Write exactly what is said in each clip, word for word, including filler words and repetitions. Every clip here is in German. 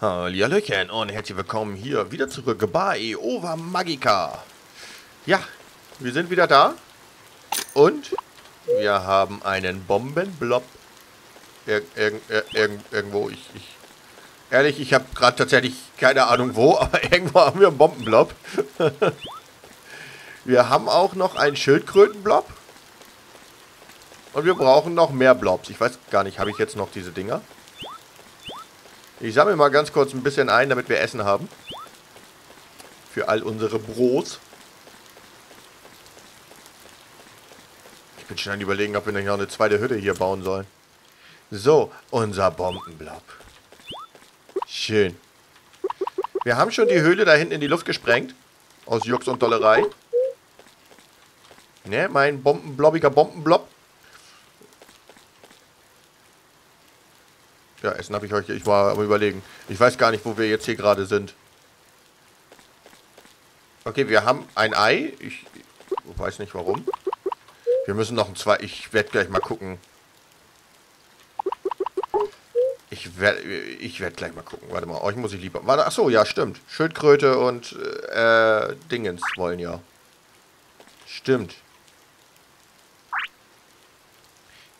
Hallihallöchen und herzlich willkommen hier wieder zurück bei Ova Magica. Ja, wir sind wieder da und wir haben einen Bombenblob ir ir ir ir irgendwo. Ich, ich, ehrlich, ich habe gerade tatsächlich keine Ahnung wo, aber irgendwo haben wir einen Bombenblob. Wir haben auch noch einen Schildkrötenblob und wir brauchen noch mehr Blobs. Ich weiß gar nicht, habe ich jetzt noch diese Dinger? Ich sammle mal ganz kurz ein bisschen ein, damit wir Essen haben. Für all unsere Brots. Ich bin schon an überlegen, ob wir nicht noch eine zweite Hütte hier bauen sollen. So, unser Bombenblob. Schön. Wir haben schon die Höhle da hinten in die Luft gesprengt. Aus Jux und Dollerei. Ne, mein bombenblobbiger Bombenblob. Ja, Essen habe ich euch... Ich war am Überlegen. Ich weiß gar nicht, wo wir jetzt hier gerade sind. Okay, wir haben ein Ei. Ich weiß nicht, warum. Wir müssen noch ein zwei... Ich werde gleich mal gucken. Ich werde ich werd gleich mal gucken. Warte mal, euch muss ich lieber... Warte, achso, ja, stimmt. Schildkröte und äh, Dingens wollen ja. Stimmt.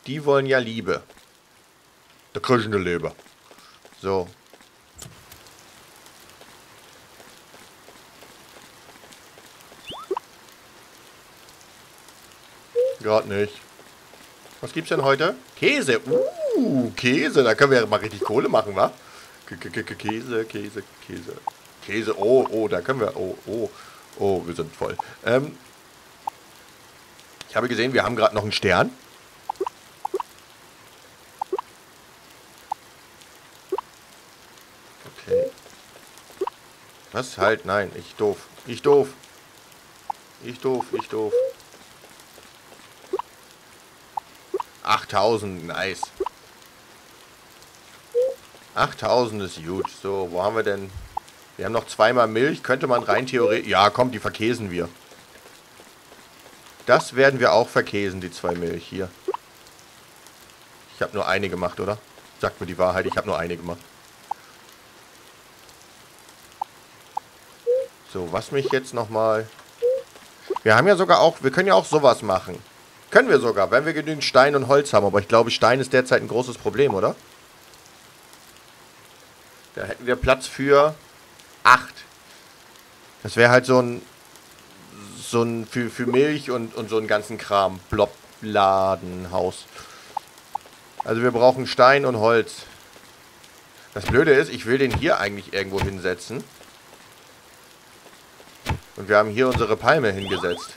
Die wollen ja Liebe. Der krischende Leber. So. Gerade nicht. Was gibt's denn heute? Käse. Uh, Käse. Da können wir ja mal richtig Kohle machen, wa? Käse, Käse, Käse. Käse. Oh, oh, da können wir... Oh, oh. Oh, wir sind voll. Ähm, ich habe gesehen, wir haben gerade noch einen Stern. Was? Halt, nein, ich doof. Ich doof. Ich doof, ich doof. achttausend, nice. achttausend ist gut. So, wo haben wir denn? Wir haben noch zweimal Milch. Könnte man rein theoretisch... Ja, komm, die verkäsen wir. Das werden wir auch verkäsen, die zwei Milch hier. Ich habe nur eine gemacht, oder? Sagt mir die Wahrheit, ich habe nur eine gemacht. So, was mich jetzt nochmal... Wir haben ja sogar auch... Wir können ja auch sowas machen. Können wir sogar, wenn wir genügend Stein und Holz haben. Aber ich glaube, Stein ist derzeit ein großes Problem, oder? Da hätten wir Platz für acht. Das wäre halt so ein... So ein... Für, für Milch und, und so einen ganzen Kram. Blobladenhaus. Also wir brauchen Stein und Holz. Das Blöde ist, ich will den hier eigentlich irgendwo hinsetzen. Und wir haben hier unsere Palme hingesetzt.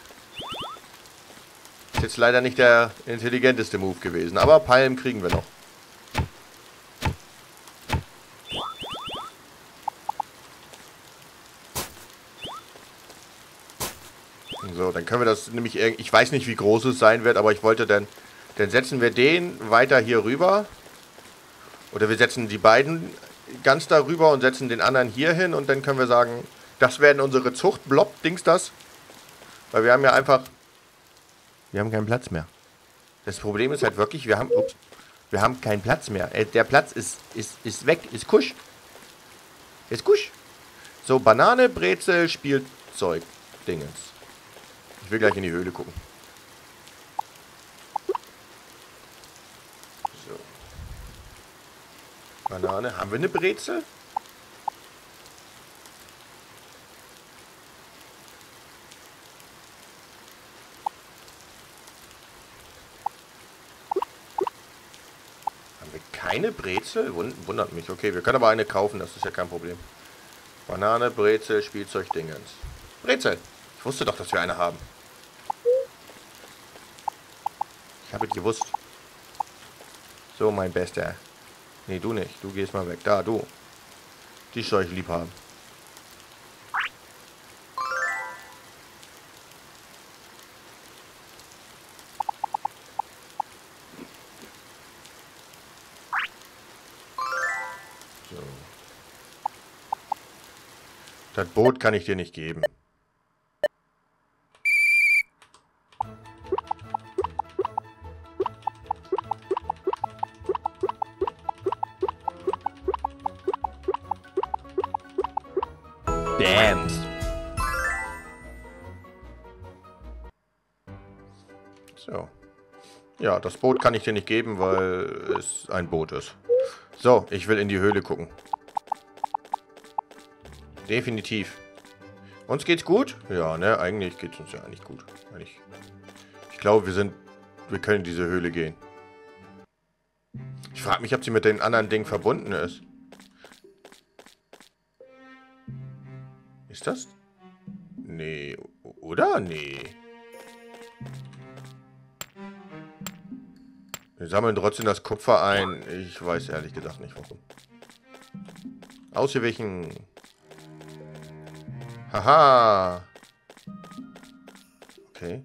Ist jetzt leider nicht der intelligenteste Move gewesen. Aber Palmen kriegen wir noch. So, dann können wir das nämlich irgendwie... Ich weiß nicht, wie groß es sein wird, aber ich wollte dann... Dann setzen wir den weiter hier rüber. Oder wir setzen die beiden ganz darüber und setzen den anderen hier hin. Und dann können wir sagen... Das werden unsere Zuchtblob-Dings das. Weil wir haben ja einfach... Wir haben keinen Platz mehr. Das Problem ist halt wirklich, wir haben... Ups, wir haben keinen Platz mehr. Äh, der Platz ist, ist, ist weg. Ist kusch. Ist kusch. So, Banane, Brezel, Spielzeug. Dingens. Ich will gleich in die Höhle gucken. So. Banane. Haben wir eine Brezel? Eine Brezel? Wundert mich. Okay, wir können aber eine kaufen, das ist ja kein Problem. Banane, Brezel, Spielzeug, Dingens. Brezel! Ich wusste doch, dass wir eine haben. Ich habe es gewusst. So, mein Bester. Nee, du nicht. Du gehst mal weg. Da, du. Die soll ich lieb haben. Das Boot kann ich dir nicht geben. Bams. So. Ja, das Boot kann ich dir nicht geben, weil es ein Boot ist. So, ich will in die Höhle gucken. Definitiv. Uns geht's gut? Ja, ne, eigentlich geht's uns ja eigentlich gut. Eigentlich. Ich glaube, wir sind... Wir können in diese Höhle gehen. Ich frage mich, ob sie mit den anderen Dingen verbunden ist. Ist das? Nee, oder? Nee. Wir sammeln trotzdem das Kupfer ein. Ich weiß ehrlich gesagt nicht, warum. Ausgewichen. Haha. Okay.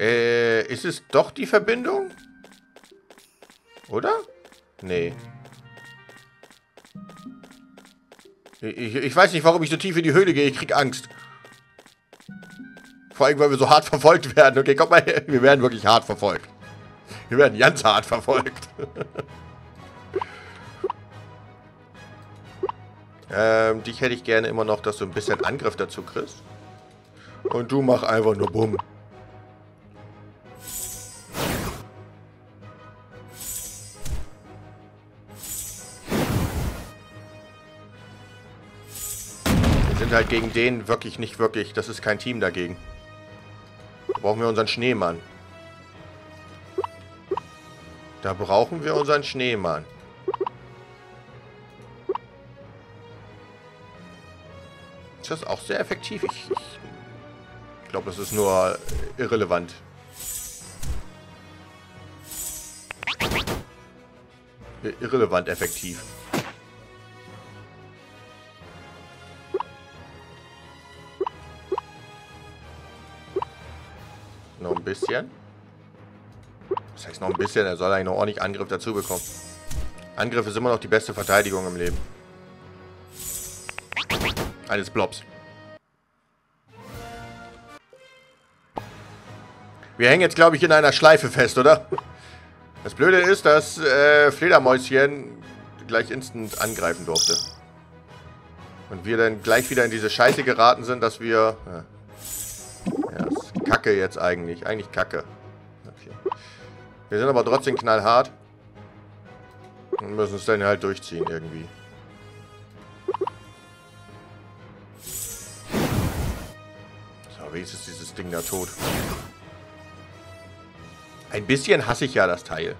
Äh, ist es doch die Verbindung? Oder? Nee. Ich, ich weiß nicht, warum ich so tief in die Höhle gehe. Ich krieg Angst. Vor allem, weil wir so hart verfolgt werden. Okay, komm mal her. Wir werden wirklich hart verfolgt. Wir werden ganz hart verfolgt. ähm, dich hätte ich gerne immer noch, dass du ein bisschen Angriff dazu kriegst. Und du mach einfach nur Bumm. Halt gegen den wirklich nicht wirklich. Das ist kein Team dagegen. Da brauchen wir unseren Schneemann. Da brauchen wir unseren Schneemann. Ist das auch sehr effektiv? Ich, ich glaube, das ist nur irrelevant. Irrelevant effektiv. Noch ein bisschen. Das heißt noch ein bisschen, er soll eigentlich noch ordentlich Angriff dazu bekommen. Angriff ist immer noch die beste Verteidigung im Leben. Eines Blobs. Wir hängen jetzt, glaube ich, in einer Schleife fest, oder? Das Blöde ist, dass äh, Fledermäuschen gleich instant angreifen durfte. Und wir dann gleich wieder in diese Scheiße geraten sind, dass wir... Ja. Kacke jetzt eigentlich. Eigentlich Kacke. Okay. Wir sind aber trotzdem knallhart. Und müssen es dann halt durchziehen irgendwie. So, wenigstens ist dieses Ding da tot. Ein bisschen hasse ich ja das Teil.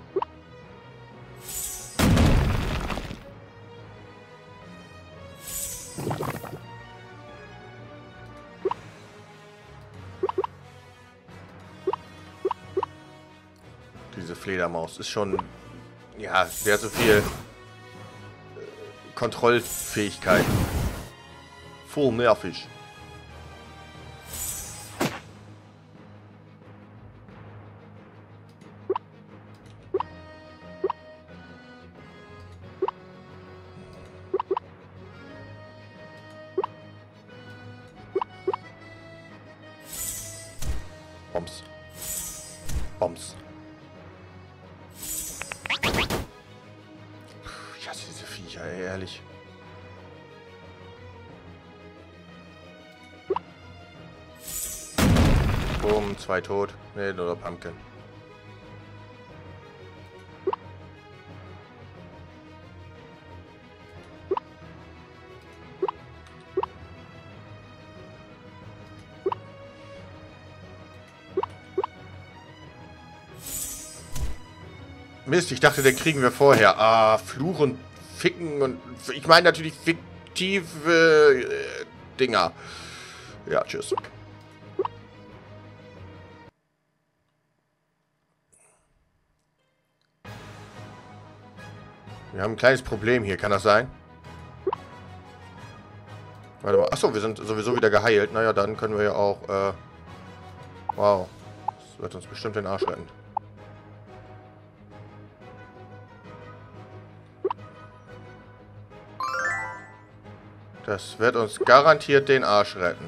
Fledermaus ist schon, ja, sehr so viel äh, Kontrollfähigkeit. Voll nervig. Bombs. Bombs. Ja, ehrlich. Boom, zwei tot. Ne, nur der Pumpkin. Mist, ich dachte, den kriegen wir vorher. Ah, Fluch und Ficken und... Ich meine natürlich fiktive... Äh, Dinger. Ja, tschüss. Wir haben ein kleines Problem hier. Kann das sein? Warte mal. Achso, wir sind sowieso wieder geheilt. Naja, dann können wir ja auch... Äh wow. Das wird uns bestimmt den Arsch retten. Das wird uns garantiert den Arsch retten.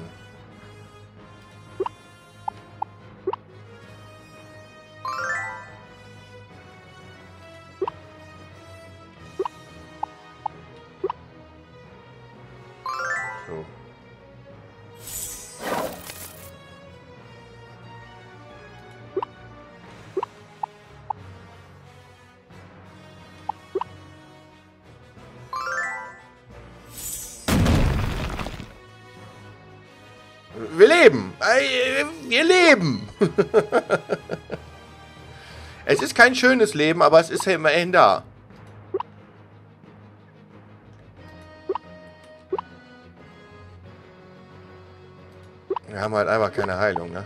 Wir leben. Wir leben. Es ist kein schönes Leben, aber es ist ja immerhin da. Wir haben halt einfach keine Heilung, ne?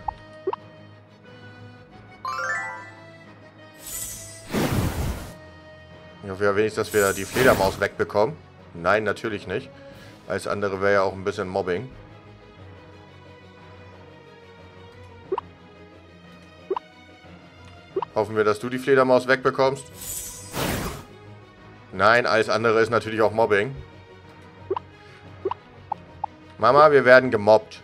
Ich hoffe ja wenigstens, dass wir da die Fledermaus wegbekommen. Nein, natürlich nicht. Alles andere wäre ja auch ein bisschen Mobbing. Hoffen wir, dass du die Fledermaus wegbekommst. Nein, alles andere ist natürlich auch Mobbing. Mama, wir werden gemobbt.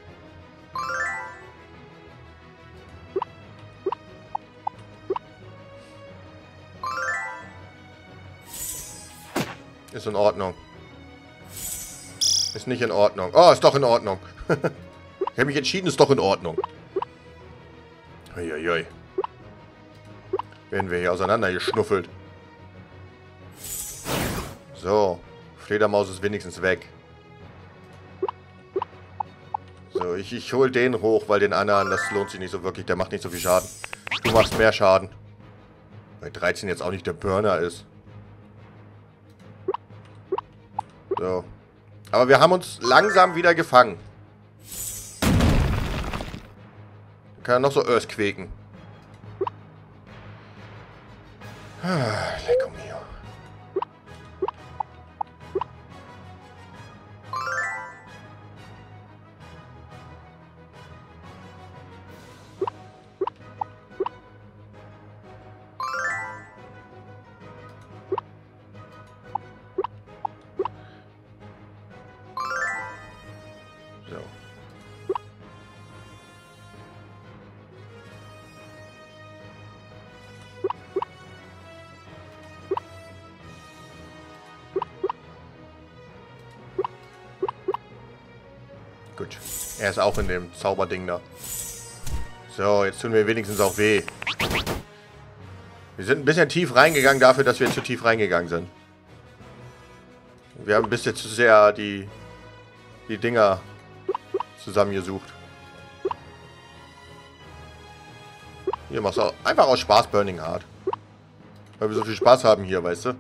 Ist in Ordnung. Ist nicht in Ordnung. Oh, ist doch in Ordnung. Ich habe mich entschieden, ist doch in Ordnung. Uiuiui. Werden wir hier auseinandergeschnuffelt. So. Fledermaus ist wenigstens weg. So, ich, ich hole den hoch, weil den anderen, das lohnt sich nicht so wirklich. Der macht nicht so viel Schaden. Du machst mehr Schaden. Weil dreizehn jetzt auch nicht der Burner ist. So. Aber wir haben uns langsam wieder gefangen. Man kann ja noch so Earth quäken. Ah, lecker mio. Gut. Er ist auch in dem Zauberding da. So, jetzt tun wir wenigstens auch weh. Wir sind ein bisschen tief reingegangen dafür, dass wir zu tief reingegangen sind. Wir haben ein bisschen zu sehr die, die Dinger zusammengesucht. Hier machst du einfach aus Spaß Burning Heart. Weil wir so viel Spaß haben hier, weißt du?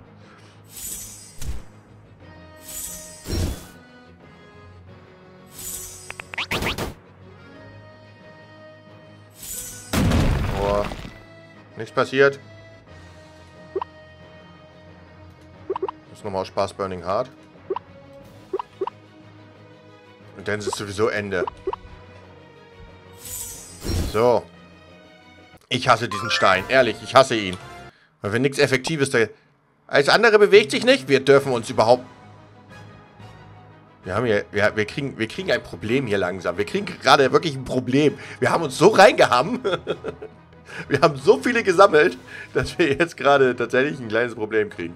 Nichts passiert. Das ist nochmal aus Spaß Burning Heart. Und dann ist es sowieso Ende. So. Ich hasse diesen Stein. Ehrlich, ich hasse ihn. Weil wir nichts Effektives da... Alles andere bewegt sich nicht. Wir dürfen uns überhaupt... Wir haben hier, wir, wir, kriegen, wir kriegen ein Problem hier langsam. Wir kriegen gerade wirklich ein Problem. Wir haben uns so reingehauen. Wir haben so viele gesammelt, dass wir jetzt gerade tatsächlich ein kleines Problem kriegen.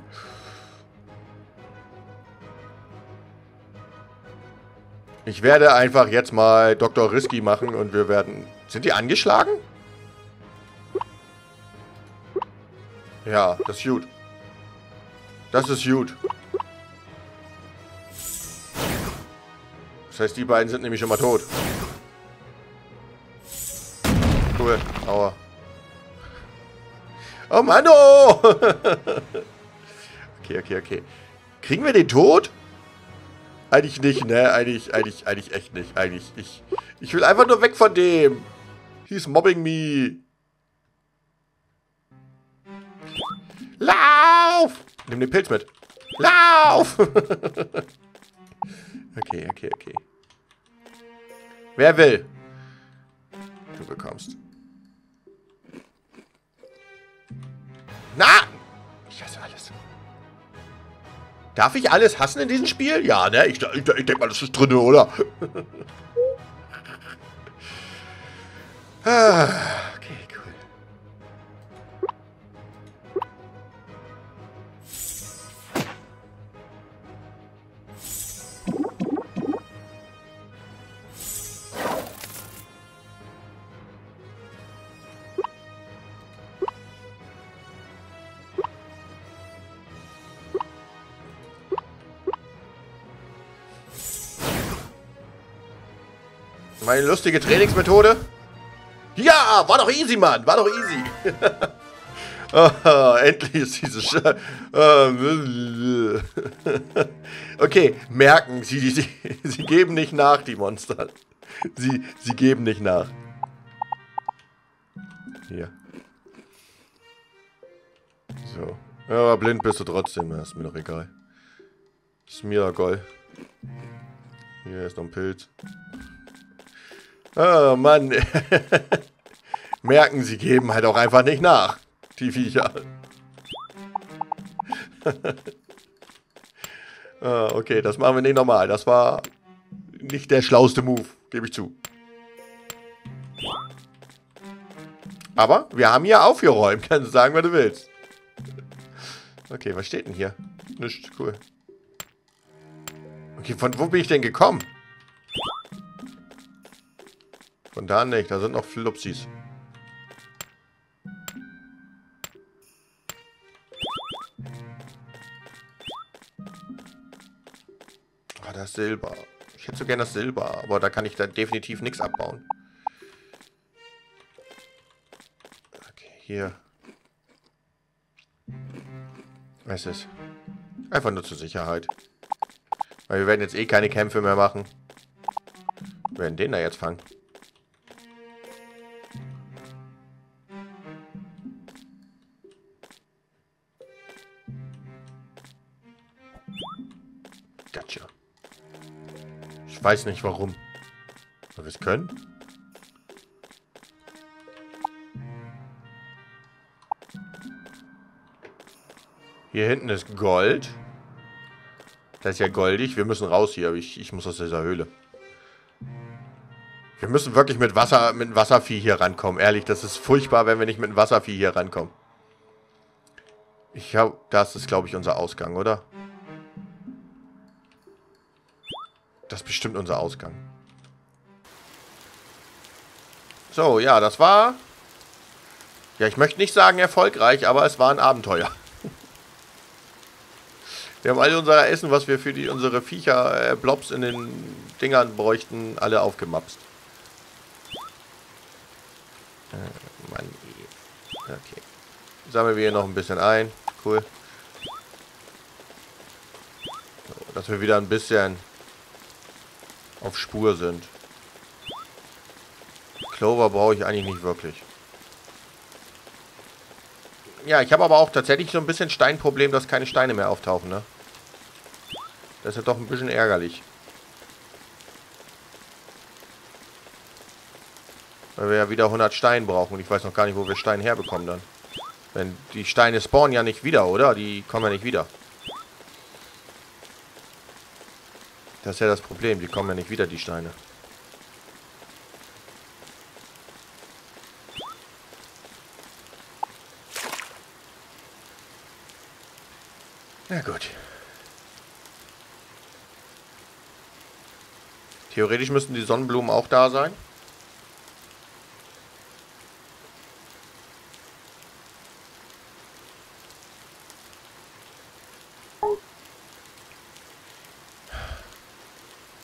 Ich werde einfach jetzt mal Doktor Risky machen und wir werden... Sind die angeschlagen? Ja, das ist gut. Das ist gut. Das heißt, die beiden sind nämlich schon mal tot. Cool. Aua. Oh Mann, oh! Okay, okay, okay. Kriegen wir den tot? Eigentlich nicht, ne? Eigentlich, eigentlich, eigentlich echt nicht. Eigentlich, ich, ich will einfach nur weg von dem. He's mobbing me. Lauf! Nimm den Pilz mit. Lauf! Okay, okay, okay. Wer will? Du bekommst. Na! Ich hasse alles. Darf ich alles hassen in diesem Spiel? Ja, ne? Ich, ich, ich denke mal, das ist drin, oder? Ah, okay, cool. Meine lustige Trainingsmethode. Ja, war doch easy, Mann. War doch easy. Oh, endlich ist diese Sch Okay, merken Sie, sie, sie geben nicht nach, die Monster. Sie, sie geben nicht nach. Hier. So. Ja, aber blind bist du trotzdem. Ist mir doch egal. Ist mir egal. Hier ist noch ein Pilz. Oh, Mann. Merken, sie geben halt auch einfach nicht nach. Die Viecher. Ah, okay, das machen wir nicht nochmal. Das war nicht der schlauste Move, gebe ich zu. Aber wir haben hier aufgeräumt. Kannst du sagen, was du willst. Okay, was steht denn hier? Nichts, cool. Okay, von wo bin ich denn gekommen? Von da nicht, da sind noch Flupsis. Ah, das Silber. Ich hätte so gerne das Silber, aber da kann ich da definitiv nichts abbauen. Okay, hier. Was ist? Einfach nur zur Sicherheit. Weil wir werden jetzt eh keine Kämpfe mehr machen. Wir werden den da jetzt fangen. Gotcha. Ich weiß nicht warum. Weil wir es können? Hier hinten ist Gold. Das ist ja goldig. Wir müssen raus hier. Aber ich, ich muss aus dieser Höhle. Wir müssen wirklich mit Wasser, mit Wasservieh hier rankommen. Ehrlich, das ist furchtbar, wenn wir nicht mit dem Wasservieh hier rankommen. Ich habe, das ist, glaube ich, unser Ausgang, oder? Das ist bestimmt unser Ausgang. So, ja, das war... Ja, ich möchte nicht sagen erfolgreich, aber es war ein Abenteuer. Wir haben all unser Essen, was wir für die, unsere Viecher, äh, Blobs in den Dingern bräuchten, alle aufgemapst. Äh, Mann. Okay. Sammeln wir hier noch ein bisschen ein. Cool. So, dass wir wieder ein bisschen auf Spur sind. Clover brauche ich eigentlich nicht wirklich. Ja, ich habe aber auch tatsächlich so ein bisschen Steinproblem, dass keine Steine mehr auftauchen, ne? Das ist ja doch ein bisschen ärgerlich. Weil wir ja wieder hundert Steine brauchen und ich weiß noch gar nicht, wo wir Steine herbekommen dann. Wenn die Steine spawnen ja nicht wieder, oder? Die kommen ja nicht wieder. Das ist ja das Problem, die kommen ja nicht wieder, die Steine. Na gut. Theoretisch müssten die Sonnenblumen auch da sein.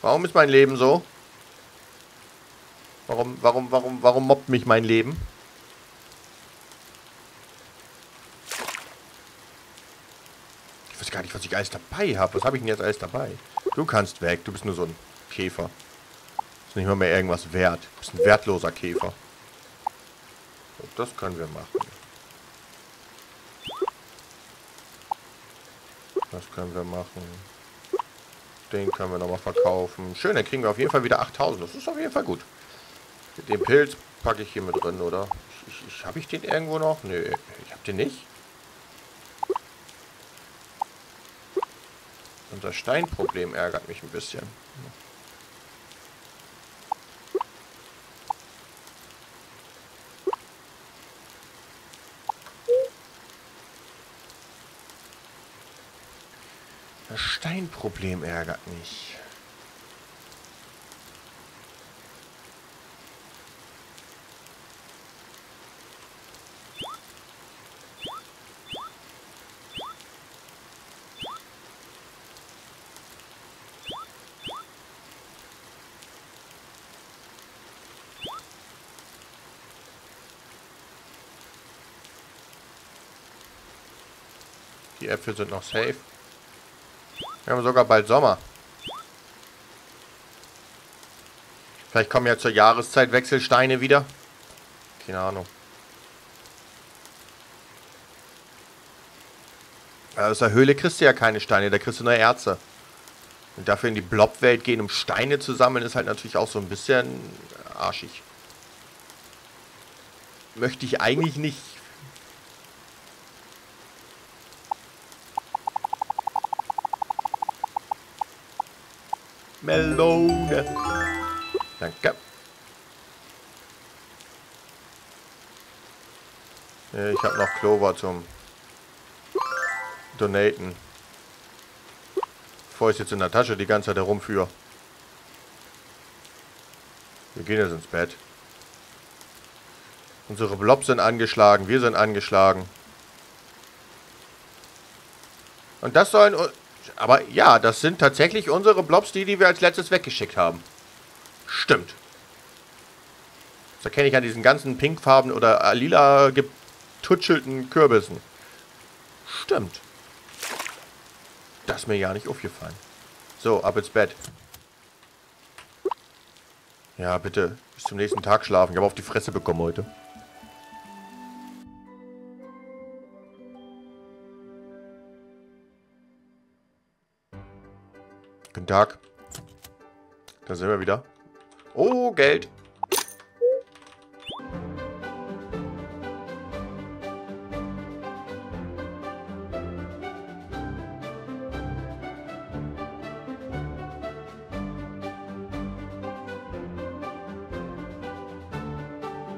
Warum ist mein Leben so? Warum, warum, warum, warum mobbt mich mein Leben? Gar nicht, was ich alles dabei habe. Was habe ich denn jetzt alles dabei? Du kannst weg. Du bist nur so ein Käfer. Ist nicht mal mehr irgendwas wert. Du bist ein wertloser Käfer. Und das können wir machen. Das können wir machen. Den können wir nochmal verkaufen. Schön, dann kriegen wir auf jeden Fall wieder achttausend. Das ist auf jeden Fall gut. Den Pilz packe ich hier mit drin, oder? Ich, ich, habe ich den irgendwo noch? Nö, ich habe den nicht. Unser Steinproblem ärgert mich ein bisschen. Das Steinproblem ärgert mich. Die Äpfel sind noch safe. Wir haben sogar bald Sommer. Vielleicht kommen ja zur Jahreszeit Wechselsteine wieder. Keine Ahnung. Aus der Höhle kriegst du ja keine Steine, da kriegst du nur Erze. Und dafür in die Blobwelt gehen, um Steine zu sammeln, ist halt natürlich auch so ein bisschen arschig. Möchte ich eigentlich nicht. Melone. Danke. Ich habe noch Clover zum Donaten. Bevor ich jetzt in der Tasche die ganze Zeit herumführe. Wir gehen jetzt ins Bett. Unsere Blobs sind angeschlagen. Wir sind angeschlagen. Und das sollen... Aber ja, das sind tatsächlich unsere Blobs, die, die wir als letztes weggeschickt haben. Stimmt. Das erkenne ich an diesen ganzen pinkfarben oder lila getutschelten Kürbissen. Stimmt. Das ist mir ja nicht aufgefallen. So, ab ins Bett. Ja, bitte. Bis zum nächsten Tag schlafen. Ich habe auf die Fresse bekommen heute. Guten Tag. Da sind wir wieder. Oh, Geld.